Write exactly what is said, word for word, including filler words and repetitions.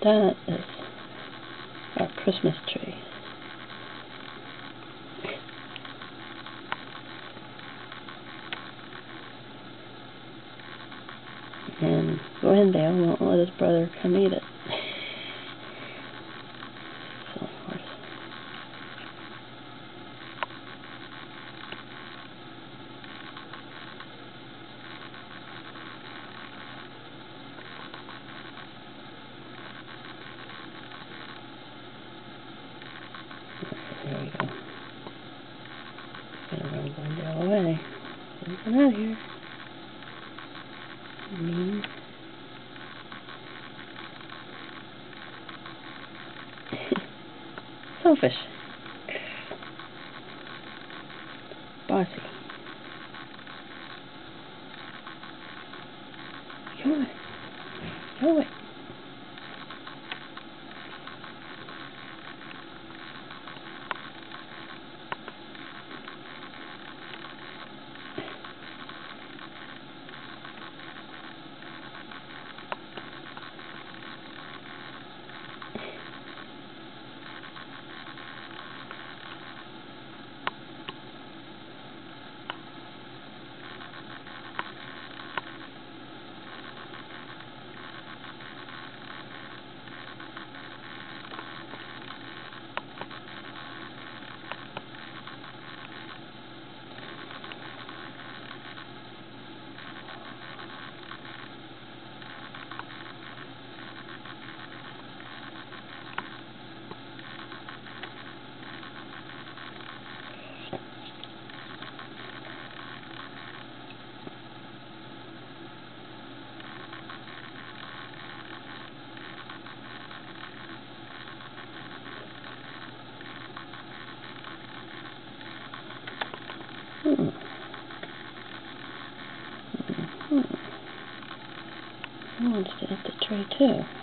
That is our Christmas tree. And Glendale won't let his brother come eat it. There we go. Just gonna run Glendale away. Let's get out of here. Mean. Selfish. Bossy. Go away. Go away. Hmm. Hmm. I wanted to eat the tree too.